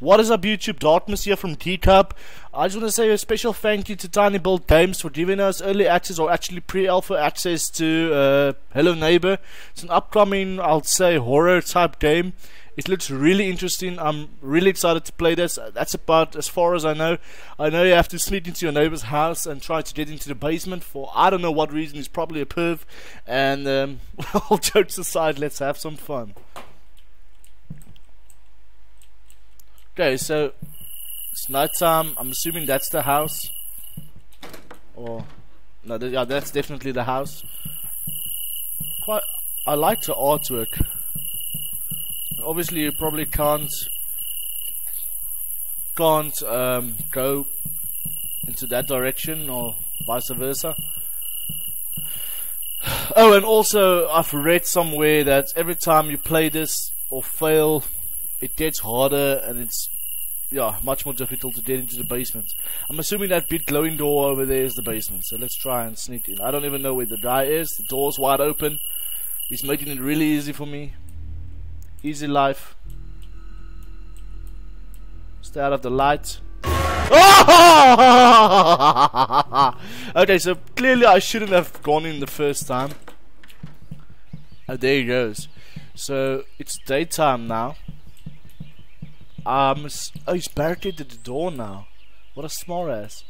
What is up YouTube, DarkMyst here from GeekHub. I just want to say a special thank you to Tiny Build Games for giving us early access, or actually pre-alpha access, to Hello Neighbor. It's an upcoming, I'll say, horror type game. It looks really interesting. I'm really excited to play this. That's about as far as I know. I know you have to sneak into your neighbor's house and try to get into the basement for I don't know what reason. It's probably a perv. And all jokes aside, let's have some fun. Okay, so it's nighttime. I'm assuming that's the house, or no? Yeah, that's definitely the house. Quite, I like the artwork. Obviously, you probably can't go into that direction, or vice versa. Oh, and also, I've read somewhere that every time you play this or fail, it gets harder, and it's, yeah, much more difficult to get into the basement. I'm assuming that big glowing door over there is the basement, so let's try and sneak in. I don't even know where the guy is. The door's wide open. He's making it really easy for me. Easy life. Stay out of the light. Okay, so clearly I shouldn't have gone in the first time. Oh, there he goes. So it's daytime now. Oh, he's barricaded the door now. What a smart ass.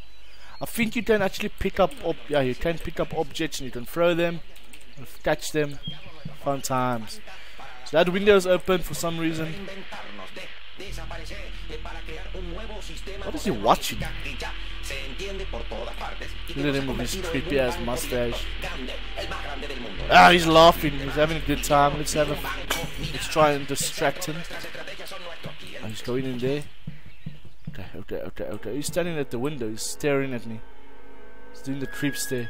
I think you can actually pick up objects, and you can throw them and catch them. Fun times. So that window is open for some reason. What is he watching? Look at him with his creepy ass mustache. Ah, he's laughing. He's having a good time. Let's try and distract him. Oh, he's going in there. Okay. He's standing at the window. He's staring at me. He's doing the creep stare.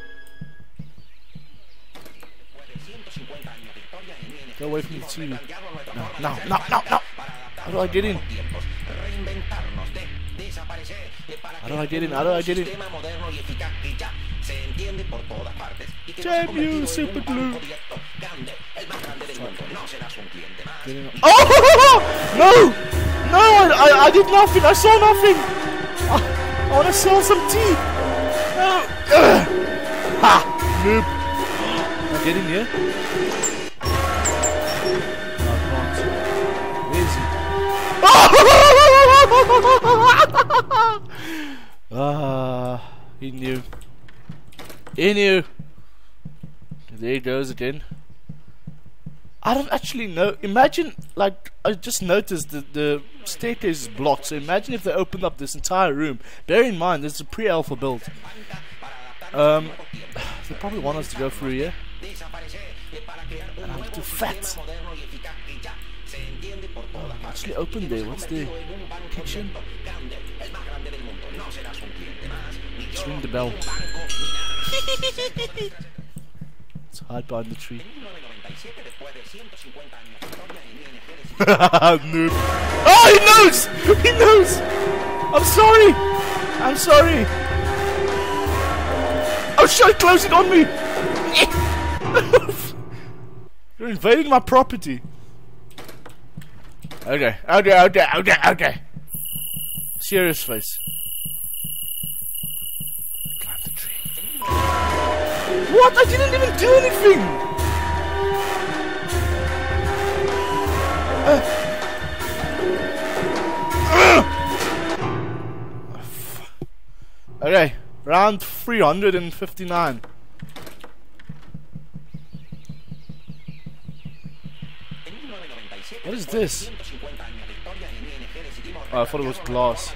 Go away from the TV. No. How do I get in? How do I get in? Damn you, super glue! Oh! No! No! I did nothing! I saw nothing! I wanna sell some tea! No! Ha! Noob! Can I get in here? I can't. Where is he? He knew. There he goes again. I don't actually know. Imagine, like, I just noticed that the staircase is blocked. So imagine if they opened up this entire room. Bear in mind, this is a pre-alpha build. They probably want us to go through here. And I'm too fat. I'm actually open there. What's the kitchen? Let's ring the bell. Let's hide behind the tree. Noob. Oh, he knows! He knows! I'm sorry! Oh shit, close it on me! You're invading my property. Okay. Serious face. Climb the tree. What? I didn't even do anything! Okay, round 359. What is this? Oh, I thought it was glass.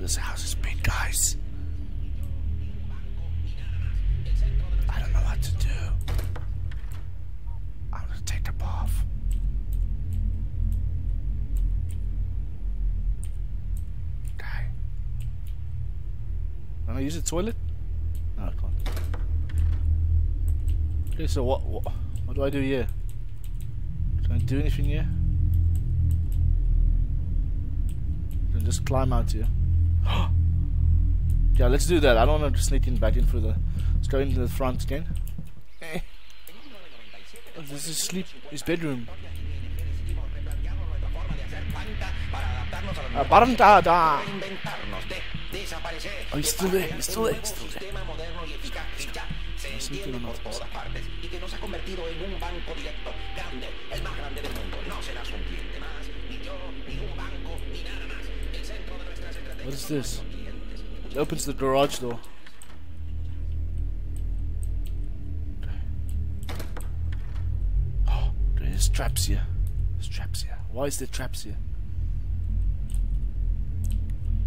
This house is big, guys. I don't know what to do. I'm gonna take a bath. Okay. Can I use the toilet? No, I can't. Okay, so what do I do here? Can I do anything here? I can just climb out here. Yeah, let's do that. I don't want to sneak in back in for the straight into the front again. Oh, this is sleep. His bedroom. Oh, he's still there. He's still there. He's still there. What is this? It opens the garage door. Oh, there's traps here. There's traps here. Why is there traps here?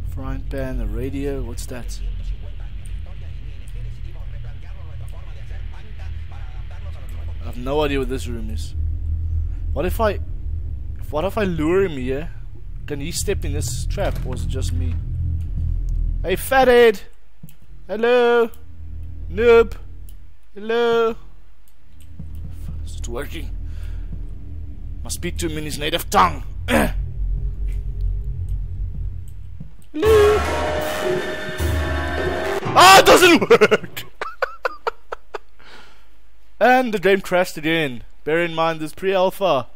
Frying pan, the radio, what's that? I have no idea what this room is. What if I lure him here? Can he step in this trap, or is it just me? Hey, fathead! Hello! Noob! Hello! Is it working? Must speak to him in his native tongue! Hello! Ah, it doesn't work! And the game crashed again. Bear in mind this pre-alpha.